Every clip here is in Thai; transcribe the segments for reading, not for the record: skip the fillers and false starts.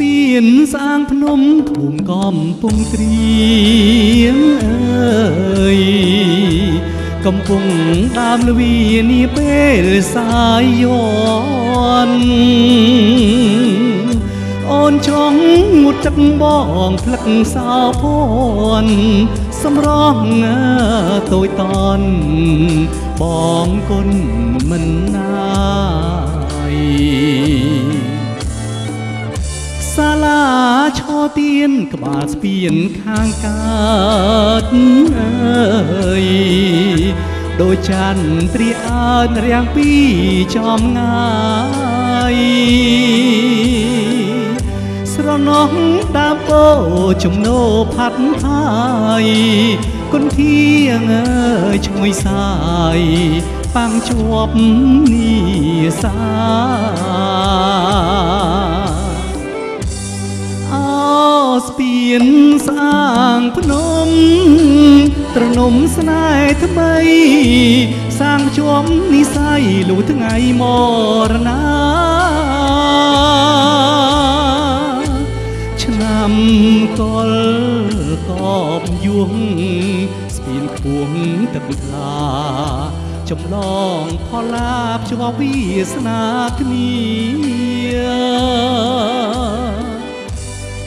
เปลี่ยนสร้างพนมภูมิก้อมปงเตรียงเอ่ยกำปงตามละวีนี่เป้สายย้อนอ่อนช่องหมดจักบ้องพลักสาวพรสำร้องตัวตอนบ้องก้นมันนายศาลาชอเตียนกระบาดเปลี่ยนข้างกาดโดยจันทรีอันเรียงปีจอมงายสระน้องดาโบจมโนพัดพายคนเที่ยงช่วยสายปังชอบนี่สาเปลี่ยนสร้างพนมตระนมสนายทำไมสร้างชมนิสัยหลู่ทั้งไงมรณะชนำกอลกอบยวงสเปลี่ยนขวงตะกุลาจำลองพอลาบชวาวิสนาคณี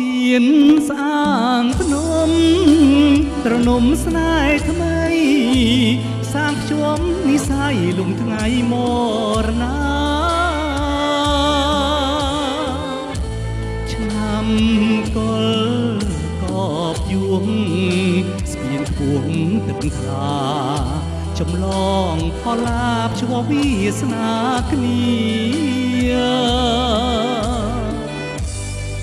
เปลี่ยนสร้างพนมตระนมสนายทำไมสร้างชมนิสัยลุงทั้งไงมรณะชนำกอลกอบยวงสเปลี่ยนขวงตึกคลาจำลองพอลาบชววิสนาคณี